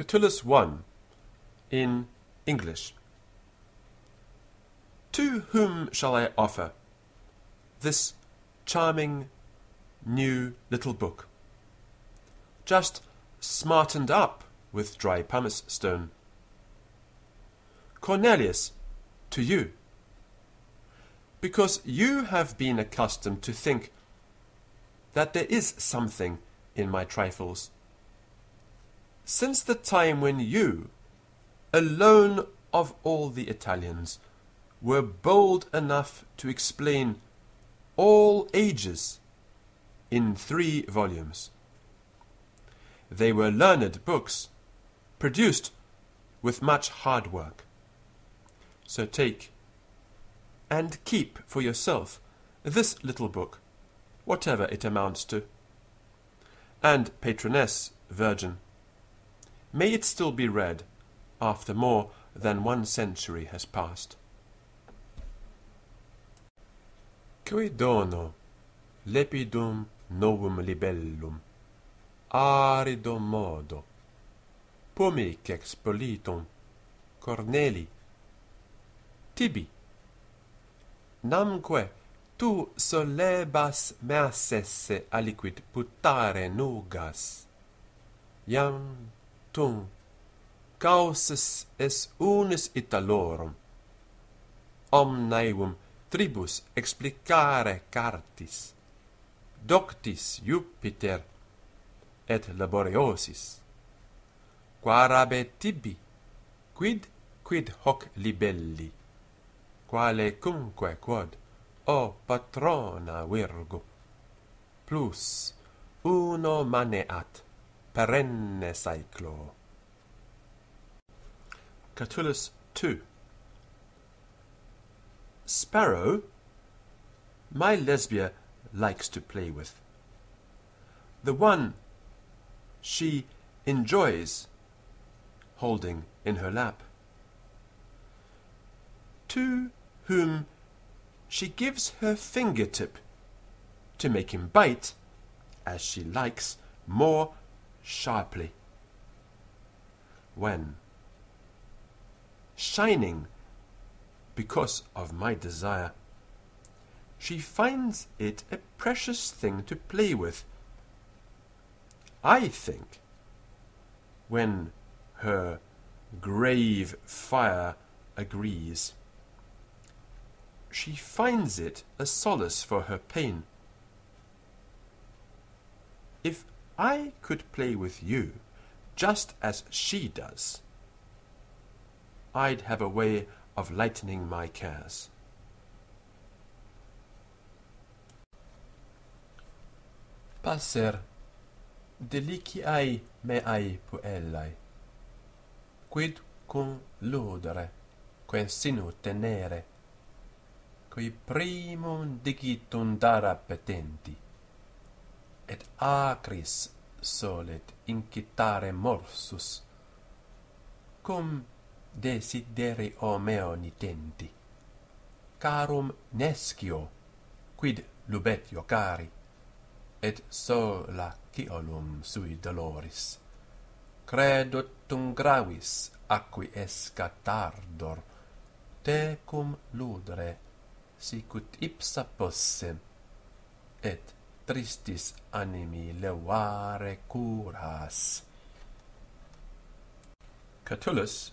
Catullus I in English. To whom shall I offer this charming new little book, just smartened up with dry pumice stone? Cornelius, to you, because you have been accustomed to think that there is something in my trifles, since the time when you, alone of all the Italians, were bold enough to explain all ages in 3 volumes. They were learned books, produced with much hard work. So take and keep for yourself this little book, whatever it amounts to. And Patroness Virgin, may it still be read after more than 1 century has passed. Cui dono lepidum novum libellum, arido modo, pomic expolitum, Corneli, tibi, namque tu solebas meassesse aliquid puttare nugas, iam tum causes es unis Italorum, omnium tribus explicare cartis, doctis Iuppiter et laboriosis, quarabe tibi, quid hoc libelli, quale cumque quod, o patrona virgo, plus uno maneat perenne cyclo. Catullus II. Sparrow my Lesbia likes to play with. The one she enjoys holding in her lap, to whom she gives her fingertip to make him bite, as she likes, more sharply. When, shining because of my desire, she finds it a precious thing to play with, I think, when her grave fire agrees, she finds it a solace for her pain. If I could play with you just as she does, I'd have a way of lightening my cares. Passer deliciae meae puellae, quid cum ludere, quensinu tenere, qui primum digitum dara petenti, et acris solet incitare morsus, cum desiderio meo nitenti, carum nescio, quid lubetio cari, et sola ciolum sui doloris, credo tum gravis acqui esca tardor, tecum ludere, sicut ipsa possem, et tristis animi levare curas. Catullus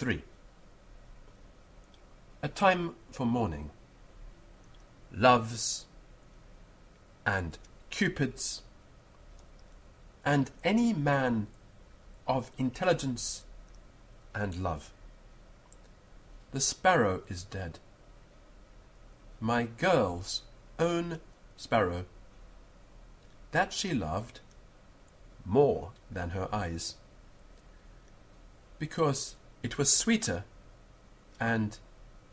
III. A time for mourning. Loves and Cupids, and any man of intelligence and love. The sparrow is dead. My girl's own sparrow, that she loved more than her eyes, because it was sweeter and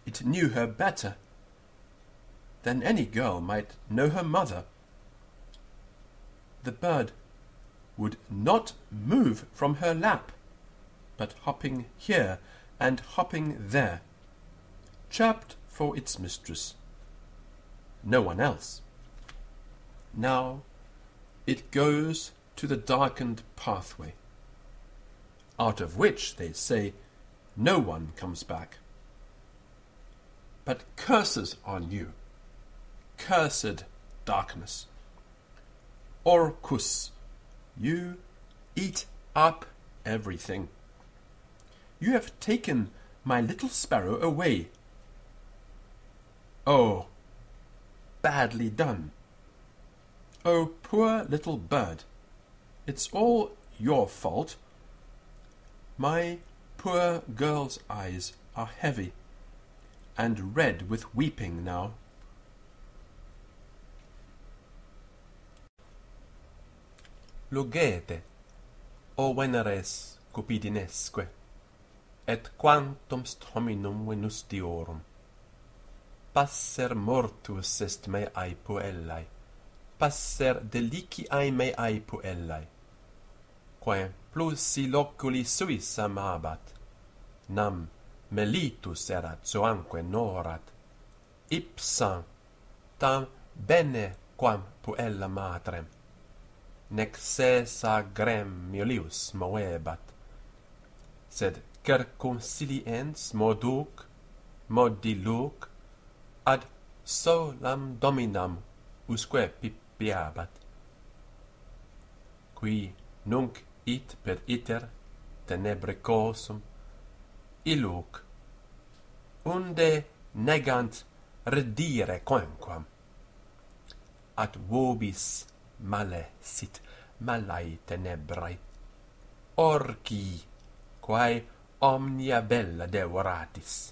it knew her better than any girl might know her mother. The bird would not move from her lap, but hopping here and hopping there, chirped for its mistress, no one else. Now it goes to the darkened pathway, out of which, they say, no one comes back. But curses on you, cursed darkness. Orcus, you eat up everything. You have taken my little sparrow away. Oh, badly done. Oh, poor little bird, it's all your fault. My poor girl's eyes are heavy and red with weeping now. Lugete, o veneres cupidinesque, et quantum hominum venustiorum. Passer mortuus est meae puellae, passer deliciae meae puellae, quae plusi loculi suis amabat, nam melitus erat zoanque norat, ipsam tam bene quam puella matrem, nec sesa grem miolius moebat, sed circumsiliens moduc, modiluc, ad solam dominam usque pipiabat. Qui nunc it per iter tenebrecosum iluc, unde negant redire quamquam, at vobis male sit malae tenebrae, orci, quae omnia bella devoratis.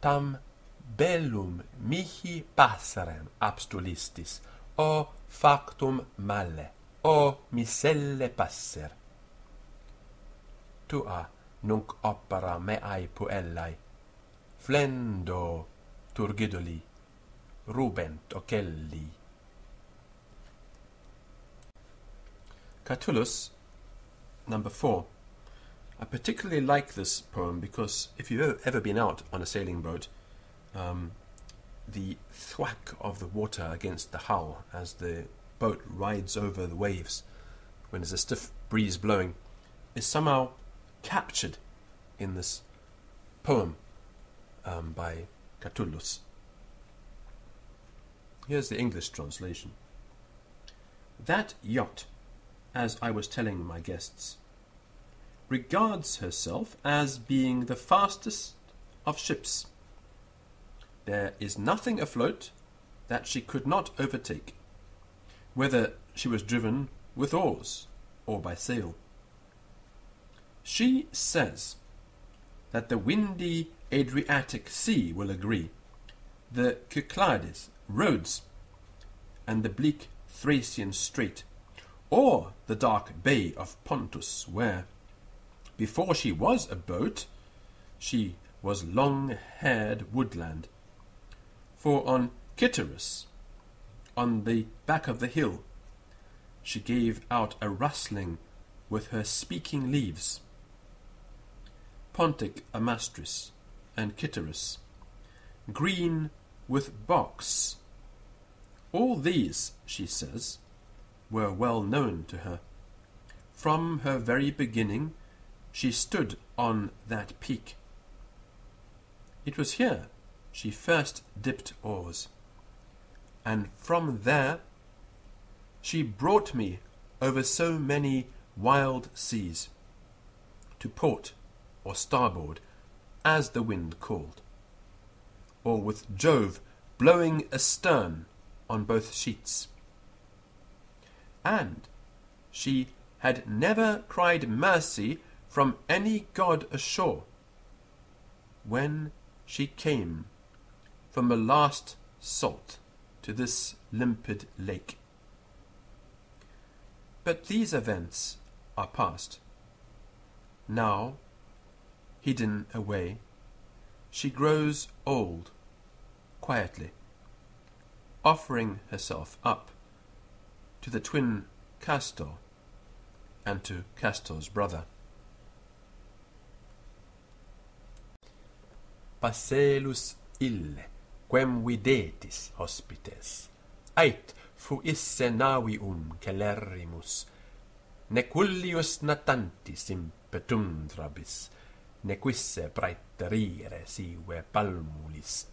Tam bellum mihi passerem abstulistis, o factum male, o miselle passer. Tua nunc opera meae puellae, flendo turgidoli, rubent ocelli. Catullus, number 4. I particularly like this poem because if you've ever been out on a sailing boat, the thwack of the water against the hull as the boat rides over the waves when there's a stiff breeze blowing is somehow captured in this poem by Catullus. Here's the English translation. That yacht, as I was telling my guests, regards herself as being the fastest of ships. There is nothing afloat that she could not overtake, whether she was driven with oars or by sail. She says that the windy Adriatic sea will agree, the Cyclades roads, and the bleak Thracian strait, or the dark bay of Pontus, where, before she was a boat, she was long-haired woodland. For on Cytorus, on the back of the hill, she gave out a rustling with her speaking leaves. Pontic Amastris and Cytorus, green with box. All these, she says, were well known to her. From her very beginning she stood on that peak. It was here she first dipped oars, and from there she brought me over so many wild seas, to port or starboard, as the wind called, or with Jove blowing astern on both sheets. And she had never cried mercy from any god ashore when she came from the last salt to this limpid lake. But these events are past. Now, hidden away, she grows old, quietly, offering herself up to the twin Castor and to Castor's brother. Passelus ille, quem videtis hospites, ait fuisse navium celerrimus, Necullius natantis impetundrabis, nequisse praeterire sive palmulis,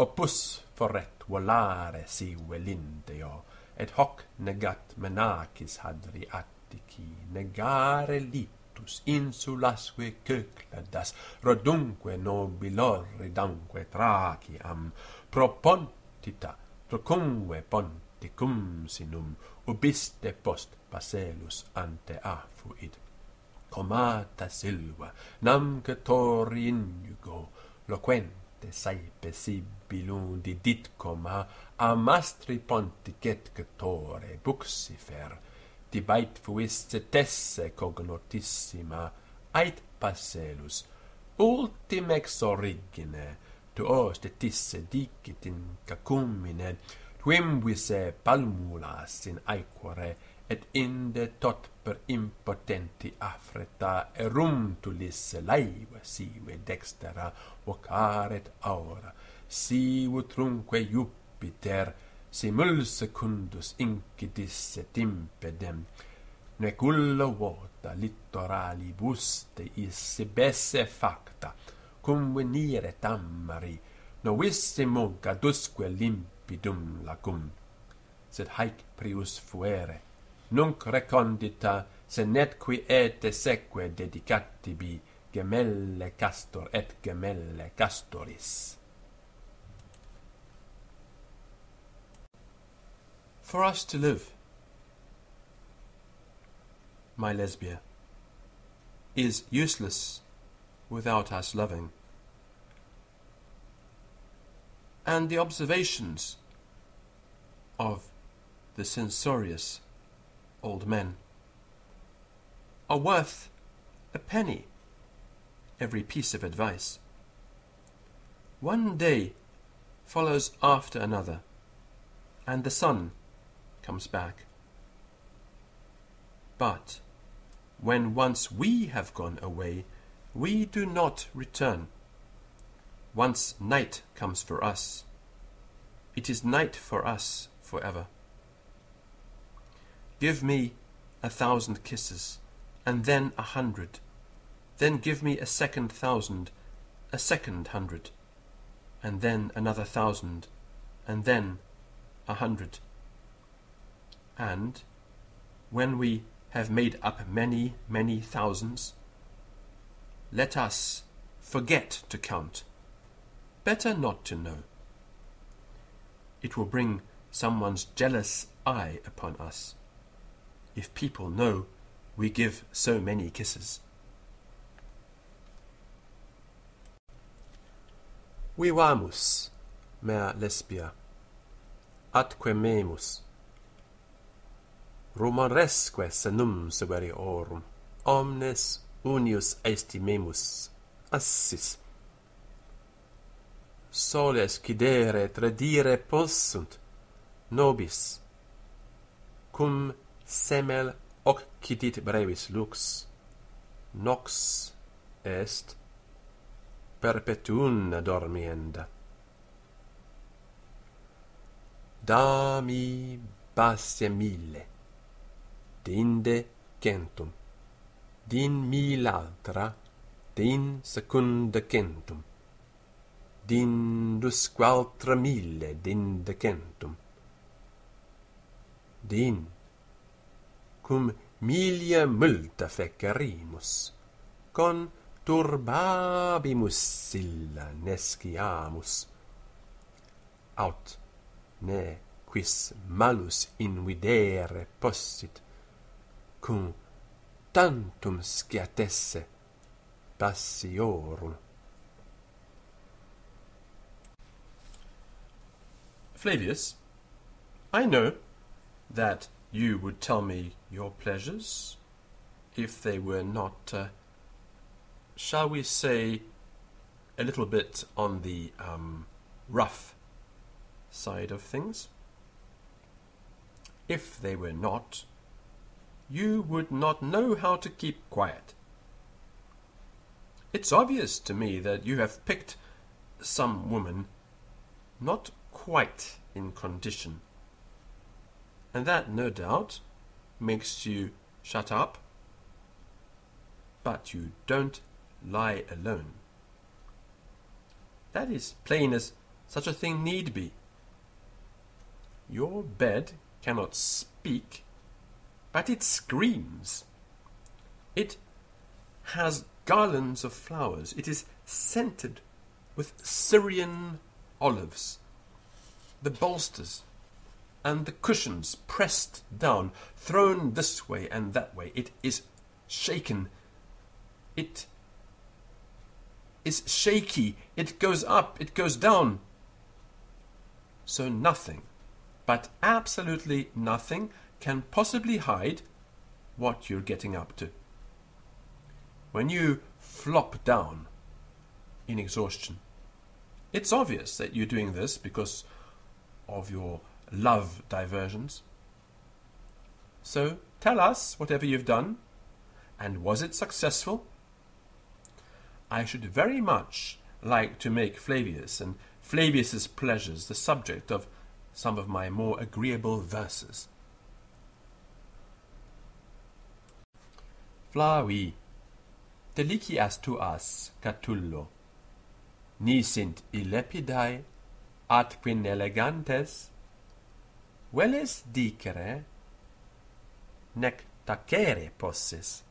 opus foret volare sive linteo, et hoc negat menacis Hadriatici, negare litus insulasque Cycladas, rodunque nobilorridamque Thraciam, propontita trucumve ponticum sinum, ubiste post Paselus ante afuit. Comata silva, namque tori inugo, loquente saepe sibilum diditcoma, Amastri ponticetcetore buxifer, dibait fuisse tesse cognotissima, ait Paselus, ultimex origine, tuos detisse dicit in cacumine, twimvise palmulas in aequore, et inde tot per impotenti affreta erumtulis laiva sive dextera vocaret aura, siutrunque Iuppiter simulsecundus incidisset impedem, necullo vota littoralibus teis sibesse facta, cum venire tammari, novissimo gadusque limpidum lacum, sed haec prius fuere, nunc recondita, senetque ete seque dedicatibi gemelle castor et gemelle castoris. For us to live, my Lesbia, is useless without us loving. And the observations of the censorious old men are worth a penny every piece of advice. One day follows after another, and the sun comes back. But when once we have gone away, we do not return. Once night comes for us, it is night for us forever. Give me 1,000 kisses, and then 100. Then give me a second 1,000, a second 100, and then another 1,000, and then 100. And when we have made up many, many thousands, let us forget to count. Better not to know. It will bring someone's jealous eye upon us, if people know we give so many kisses. Vivamus, mea Lesbia, atque memus, rumoresque senum severiorum, omnes unius estimemus, assis. Soles quidere tradire possunt, nobis, cum semel occidit brevis lux, nox est perpetuum dormienda. Dami basse mille, dinde centum, din mil'altra, din secunda centum, din dusqualtra mille, din decentum, din cum milia multa fecerimus, con turbabimus silla nesciamus, aut ne quis malus invidere possit, cum tantum sciatesse passiorum. Flavius, I know that you would tell me your pleasures if they were not, shall we say, a little bit on the rough side of things. If they were not, you would not know how to keep quiet. It's obvious to me that you have picked some woman not quite in condition, and that, no doubt, makes you Shut up. But you don't lie alone. That is plain as such a thing need be. Your bed cannot speak, but it screams. It has garlands of flowers. It is scented with Syrian olives. The bolsters and the cushions pressed down, thrown this way and that way. It is shaken. It is shaky. It goes up. It goes down. So nothing, but absolutely nothing, can possibly hide what you're getting up to. When you flop down in exhaustion, it's obvious that you're doing this because of your love diversions. So tell us whatever you've done, and was it successful? I should very much like to make Flavius and Flavius's pleasures the subject of some of my more agreeable verses. Flavi, delicias tuas, Catullo, ni sint ilepidae, atquin elegantes, veles dicere, nec tacere possis,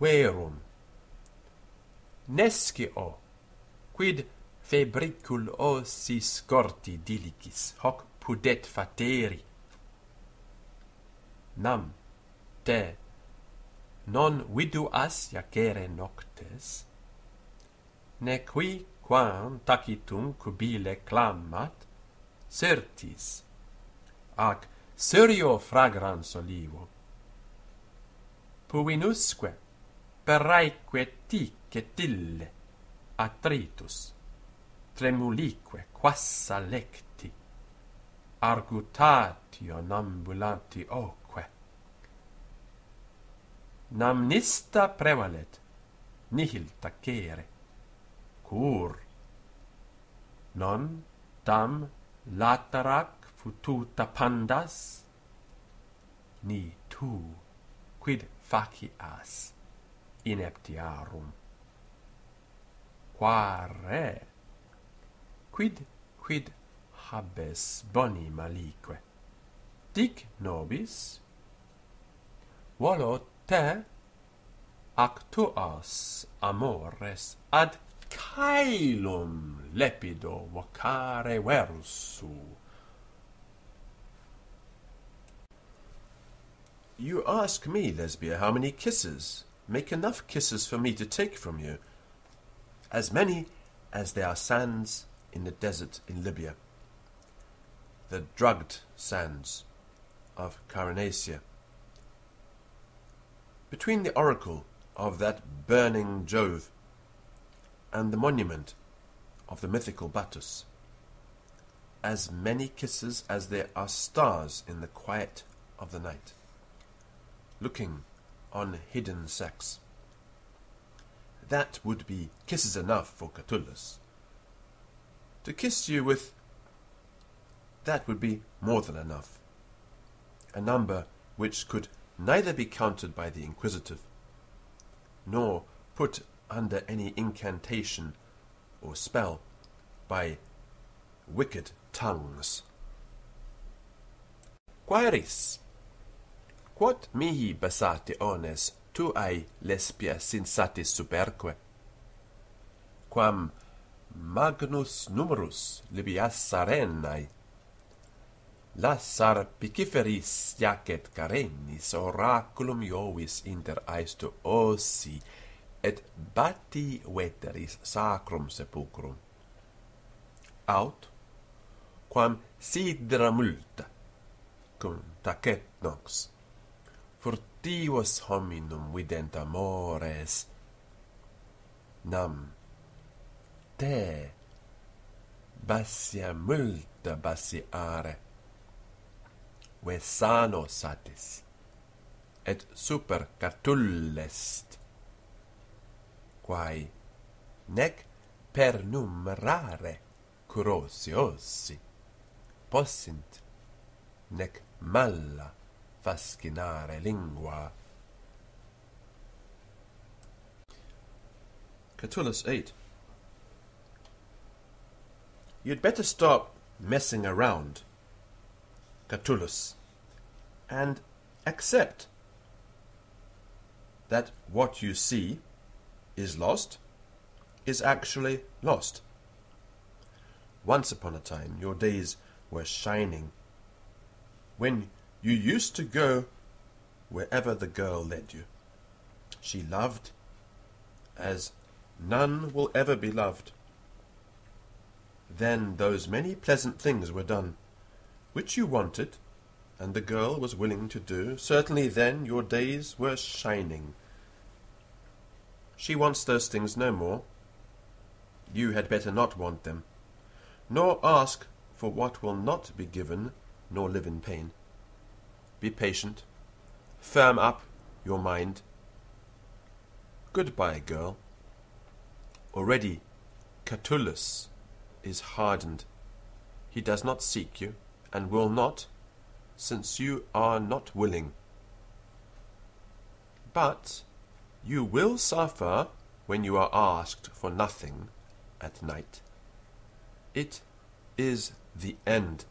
verum, nescio, quid febricul osi scorti dilicis, hoc pudet fateri, nam te non viduas jacere noctes, ne qui quam tacitum cubile clamat, certis, ac serio fragrans olivo. Puinusque peraeque ticetille atritus, tremulique quassa lecti, argutatio ambulanti oque. Namnista prevalet, nihil tacere, cur, non tam laterac fututa pandas, ni tu, quid facias ineptiarum. Quare, quid habes boni malique, dic nobis, volo te actuas amores ad caelum lepido vocare versu. You ask me, Lesbia, how many kisses? Make enough kisses for me to take from you, as many as there are sands in the desert in Libya, the drugged sands of Carinacea. Between the oracle of that burning Jove and the monument of the mythical Battus, as many kisses as there are stars in the quiet of the night, looking on hidden sex. That would be kisses enough for Catullus. To kiss you with, that would be more than enough, a number which could neither be counted by the inquisitive, nor put under any incantation or spell by wicked tongues. Quaeris, quod mihi bastiones tuae Lesbia sensatis superque, quam magnus numerus Libyas arenae, lassar piciferis jacet carenis oraculum Jovis inter aestu osi, et batti veteris sacrum sepulcrum. Aut, quam sidra multa, cum tacet nox, furtivos hominum vident amores, nam te basia multa basiare, vesano satis, et super Catullest, quae nec per numerare curosiosi possint, nec malla fascinare lingua. Catullus 8. You'd better stop messing around, Catullus, and accept that what you see is lost is actually lost. Once upon a time your days were shining, when you used to go wherever the girl led you. She loved as none will ever be loved. Then those many pleasant things were done, which you wanted, and the girl was willing to do. Certainly then your days were shining. She wants those things no more. You had better not want them, nor ask for what will not be given, nor live in pain. Be patient. Firm up your mind. Goodbye, girl. Already Catullus is hardened. He does not seek you, and will not, since you are not willing. But you will suffer when you are asked for nothing at night. It is the end.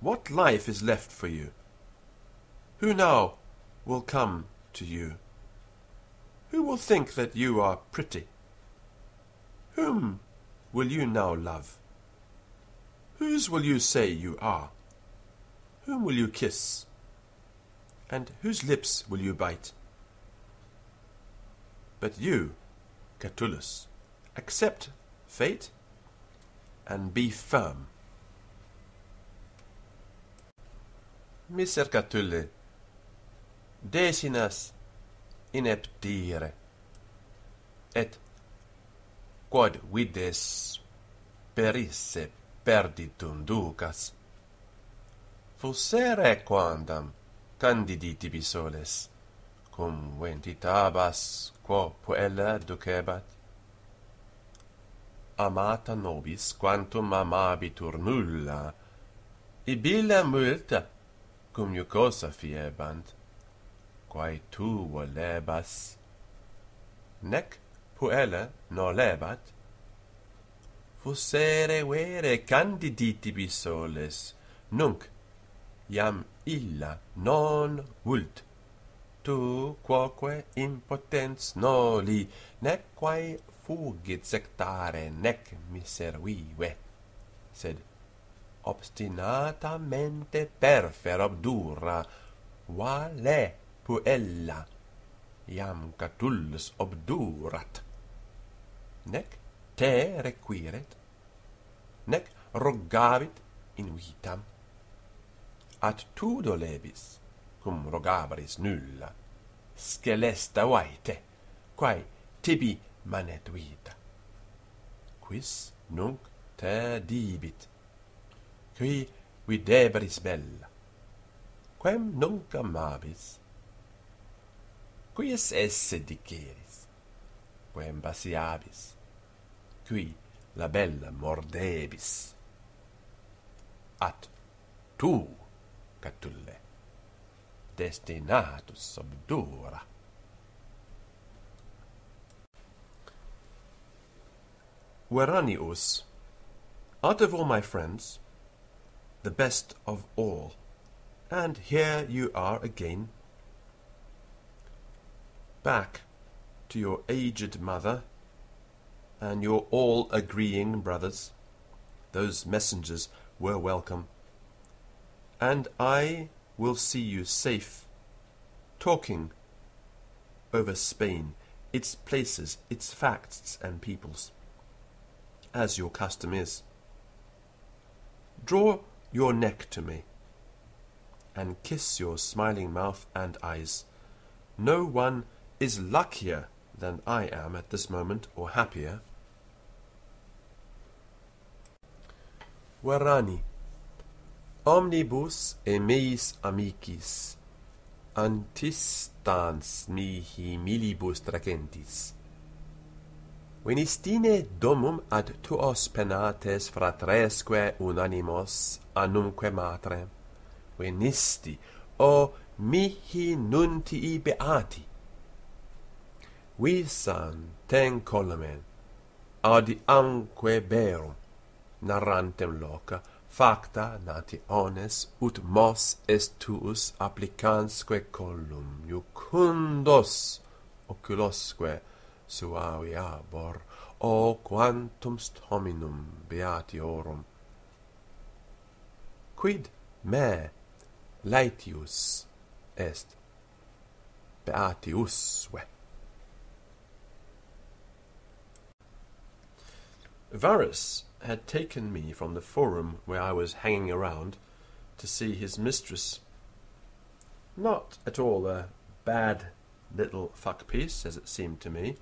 What life is left for you? Who now will come to you? Who will think that you are pretty? Whom will you now love? Whose will you say you are? Whom will you kiss? And whose lips will you bite? But you, Catullus, accept fate and be firm. Miser Catulle, desinas ineptire, et quod vides perisse perditum ducas, Fusere quandam candiditibis soles, cum ventitabas quo puella ducebat. Amata nobis quantum amabitur nulla, ibilla multa, cum jucosa fiebant, quae tu volebas, nec puella nolebat, fusere vere candiditibis soles, nunc iam illa non vult, tu quoque impotens noli, nec quae fugit sectare, nec miservive, sed obstinatamente perfer obdura, vale puella, iam Catullus obdurat, nec te requiret, nec rogavit in vitam, at tu dolebis, cum rogabris nulla, scelesta vaite, quae tibi manet vita. Quis nunc te dibit, qui videbris bella, quem nunc amabis, quies esse diceris, quem basiabis, qui la bella mordebis, at tu, Catulle, destinatus obdura. Veranius, out of all my friends, the best of all, and here you are again. Back to your aged mother and your all-agreeing brothers. Those messengers were welcome. And I will see you safe, talking over Spain, its places, its facts and peoples, as your custom is. Draw your neck to me, and kiss your smiling mouth and eyes. No one is luckier than I am at this moment, or happier. Verani, omnibus e meis amicis, antistans mihi milibus tracentis. Venistine domum ad tuos penates fratresque unanimos, anumque matre. Venisti O mihi nuntii beati. Visam ten colamen, audiamque berum, narrantem loca, facta nati ones, ut mos est tuus applicansque collum, jucundos oculosque suaviabor, o quantum stominum beatiorum. Quid me laetius est beatiusque. Varus had taken me from the forum where I was hanging around to see his mistress. Not at all a bad little fuck-piece, as it seemed to me.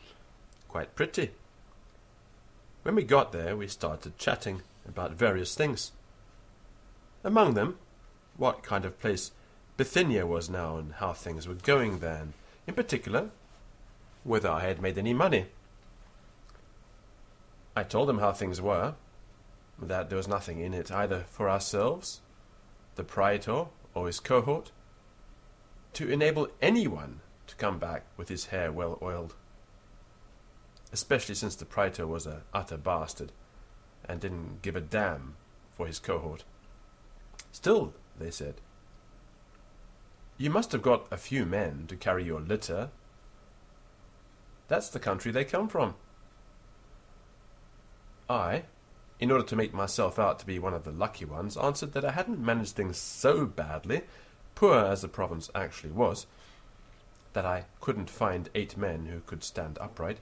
Quite pretty. When we got there, we started chatting about various things. Among them, what kind of place Bithynia was now and how things were going there, and in particular, whether I had made any money. I told them how things were, that there was nothing in it either for ourselves, the Praetor or his cohort, to enable anyone to come back with his hair well oiled, especially since the Praetor was an utter bastard and didn't give a damn for his cohort. Still, they said, you must have got a few men to carry your litter. That's the country they come from. I, in order to make myself out to be one of the lucky ones, answered that I hadn't managed things so badly, poor as the province actually was, that I couldn't find 8 men who could stand upright.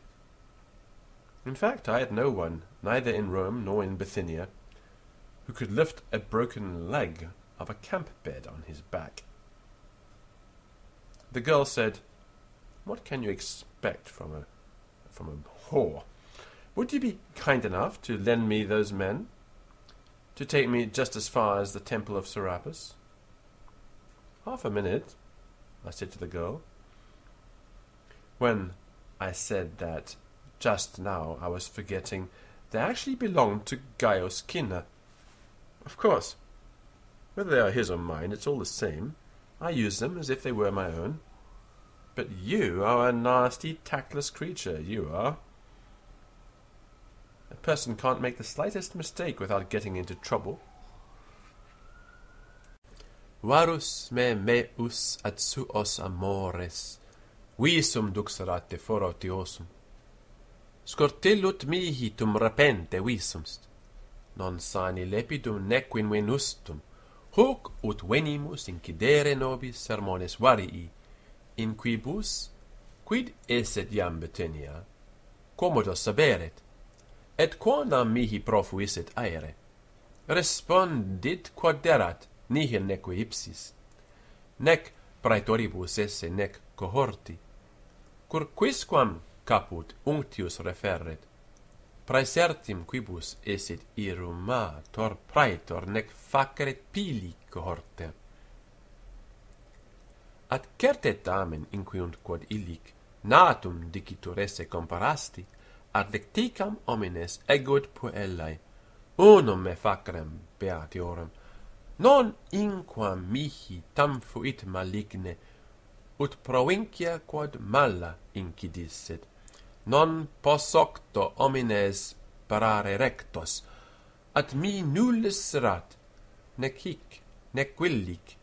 In fact, I had no one, neither in Rome nor in Bithynia, who could lift a broken leg of a camp bed on his back. The girl said, "What can you expect from a whore? Would you be kind enough to lend me those men, to take me just as far as the temple of Serapis?" "Half a minute," I said to the girl. When I said that just now, I was forgetting they actually belonged to Gaius Cinna. Of course, whether they are his or mine, it's all the same. I use them as if they were my own. But you are a nasty, tactless creature, you are. A person can't make the slightest mistake without getting into trouble. Varus me meus ad suos amores, visum duxerate forotiosum. Scortillut mihi tum repente visumst, non sani lepidum nequin venustum, hoc ut venimus incidere nobis sermones varii, in quibus, quid esset iam Bithynia, commodo saberet, et quonam mihi profuisset aere, respondit quod erat, nihil neque ipsis, nec praetoribus esse nec cohorti, curquisquam caput unctius referret, praesertim quibus esset irumator praetor nec faceret pili cohorte. At certe tamen inquiunt quod illic, natum dicitur esse comparasti, ad lecticam homines eguit puellae, unum me facrem beatiorum, non inquam mihi tam fuit maligne, ut provincia quod mala incidisset, non possocto homines parare rectos, at mi nullis serat, nec hic, nec quillic,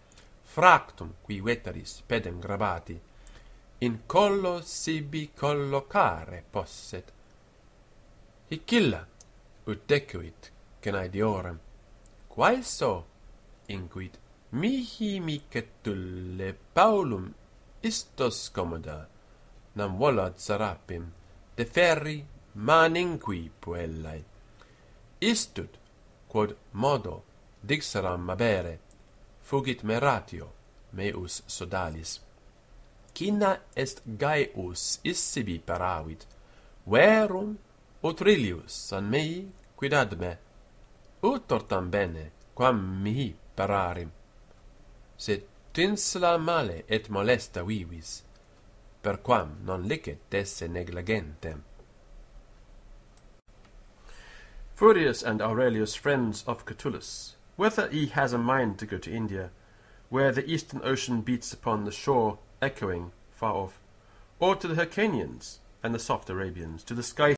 fractum qui veteris pedem grabati, in collo sibi collocare posset, hic illa, ut decuit, canaidiorum, quae so, inquit, mihi micetulle Paulum istos commoda, nam volat Serapim, deferri maninqui puellae. Istut, quod modo dixeram abere, fugit meratio, meus sodalis. Cinna est Gaius issibi paravit, verum Utrilius an mei quid ad me, utortam bene, quam mihi pararim, sed tinsela male et molesta vivis, per quam non licet esse negligentem. Furius and Aurelius, friends of Catullus, whether he has a mind to go to India, where the eastern ocean beats upon the shore, echoing, far off, or to the Hyrcanians and the soft Arabians, to the sky